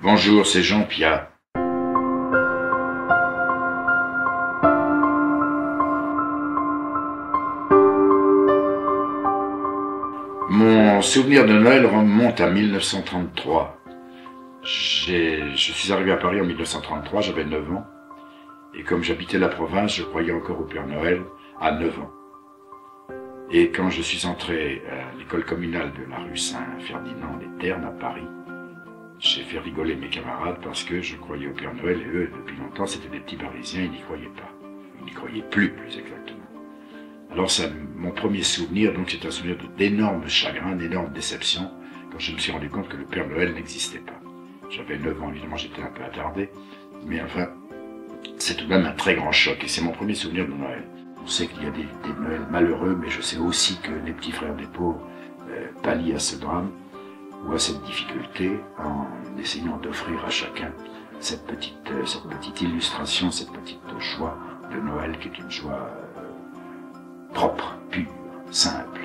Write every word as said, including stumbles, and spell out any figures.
Bonjour, c'est Jean Pierre. Mon souvenir de Noël remonte à mille neuf cent trente-trois. Je suis arrivé à Paris en mille neuf cent trente-trois, j'avais neuf ans. Et comme j'habitais la province, je croyais encore au Père Noël à neuf ans. Et quand je suis entré à l'école communale de la rue saint ferdinand des Ternes à Paris, j'ai fait rigoler mes camarades parce que je croyais au Père Noël et eux, depuis longtemps, c'était des petits Parisiens, ils n'y croyaient pas. Ils n'y croyaient plus, plus exactement. Alors ça, mon premier souvenir, donc c'est un souvenir d'énorme chagrin, d'énorme déception, quand je me suis rendu compte que le Père Noël n'existait pas. J'avais neuf ans, évidemment j'étais un peu attardé, mais enfin, c'est tout de même un très grand choc et c'est mon premier souvenir de Noël. On sait qu'il y a des, des Noëls malheureux, mais je sais aussi que les Petits Frères des Pauvres euh, pallient à ce drame ou à cette difficulté en essayant d'offrir à chacun cette petite, euh, cette petite illustration, cette petite joie de Noël qui est une joie euh, propre, pure, simple.